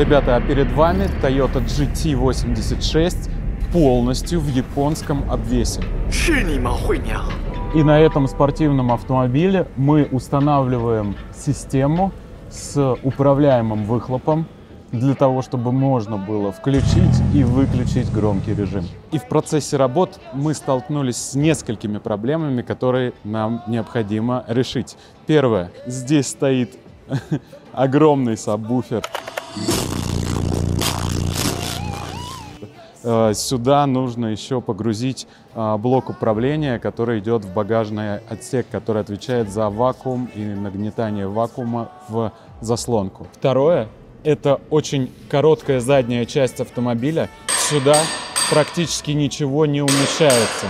Ребята, а перед вами Toyota GT86 полностью в японском обвесе. И на этом спортивном автомобиле мы устанавливаем систему с управляемым выхлопом, для того, чтобы можно было включить и выключить громкий режим. И в процессе работ мы столкнулись с несколькими проблемами, которые нам необходимо решить. Первое. Здесь стоит огромный сабвуфер. Сюда нужно еще погрузить блок управления, который идет в багажный отсек, который отвечает за вакуум и нагнетание вакуума в заслонку. Второе. Это очень короткая задняя часть автомобиля. Сюда практически ничего не умещается.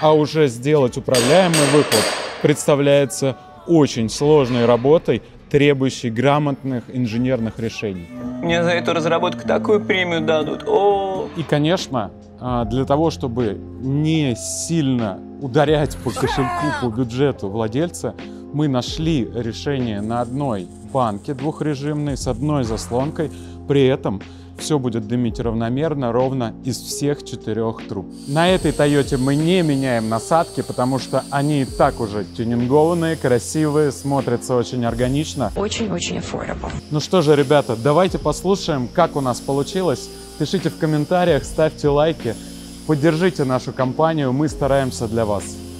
А уже сделать управляемый выхлоп представляется очень сложной работой, требующей грамотных инженерных решений. Мне за эту разработку такую премию дадут. О-о-о. И, конечно, для того, чтобы не сильно ударять по кошельку, по бюджету владельца, мы нашли решение на одной банке двухрежимной с одной заслонкой. При этом все будет дымить равномерно, ровно из всех четырех труб. На этой Toyota мы не меняем насадки, потому что они и так уже тюнингованные, красивые, смотрятся очень органично. Очень-очень affordable. Ну что же, ребята, давайте послушаем, как у нас получилось. Пишите в комментариях, ставьте лайки, поддержите нашу компанию, мы стараемся для вас.